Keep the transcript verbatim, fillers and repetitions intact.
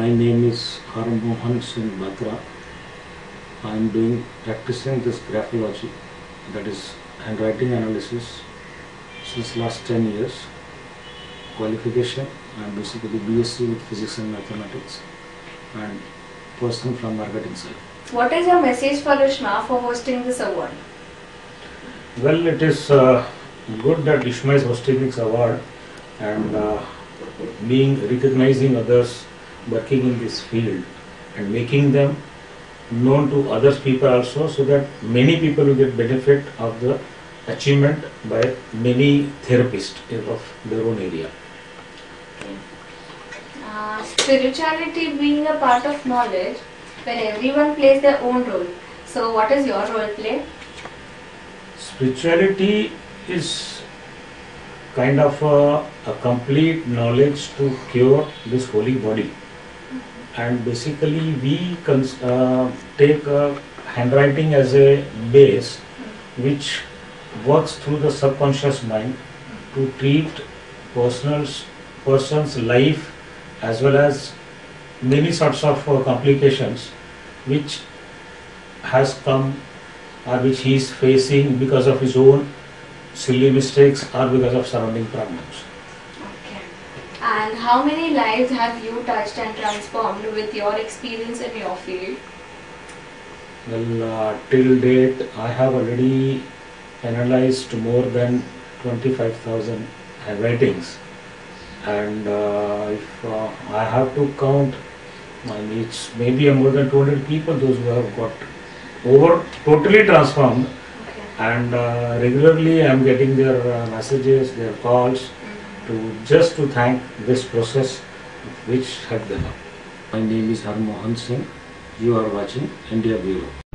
My name is Harmohn Singh Batra. I am doing practicing this graphology, that is handwriting analysis, since last ten years. Qualification, I am basically B S c with Physics and Mathematics, and person from marketing side. What is your message for Ishma for hosting this award? Well, it is uh, good that Ishma is hosting this award and uh, being recognizing others working in this field and making them known to other people also, so that many people will get benefit of the achievement by many therapists of their own area. Uh, spirituality being a part of knowledge, when everyone plays their own role. So what is your role play? Spirituality is kind of a, a complete knowledge to cure this holy body. And basically we uh, take uh, handwriting as a base which works through the subconscious mind to treat person's, person's life as well as many sorts of uh, complications which has come or which he is facing because of his own silly mistakes or because of surrounding problems. And how many lives have you touched and transformed with your experience in your field? Well, uh, till date, I have already analyzed more than twenty-five thousand handwritings, and uh, if uh, I have to count, I mean, it's maybe more than two hundred people those who have got over totally transformed, okay. And uh, regularly I am getting their uh, messages, their calls. To just to thank this process which helped them up. My name is Harmohn Singh. You are watching India Bureau.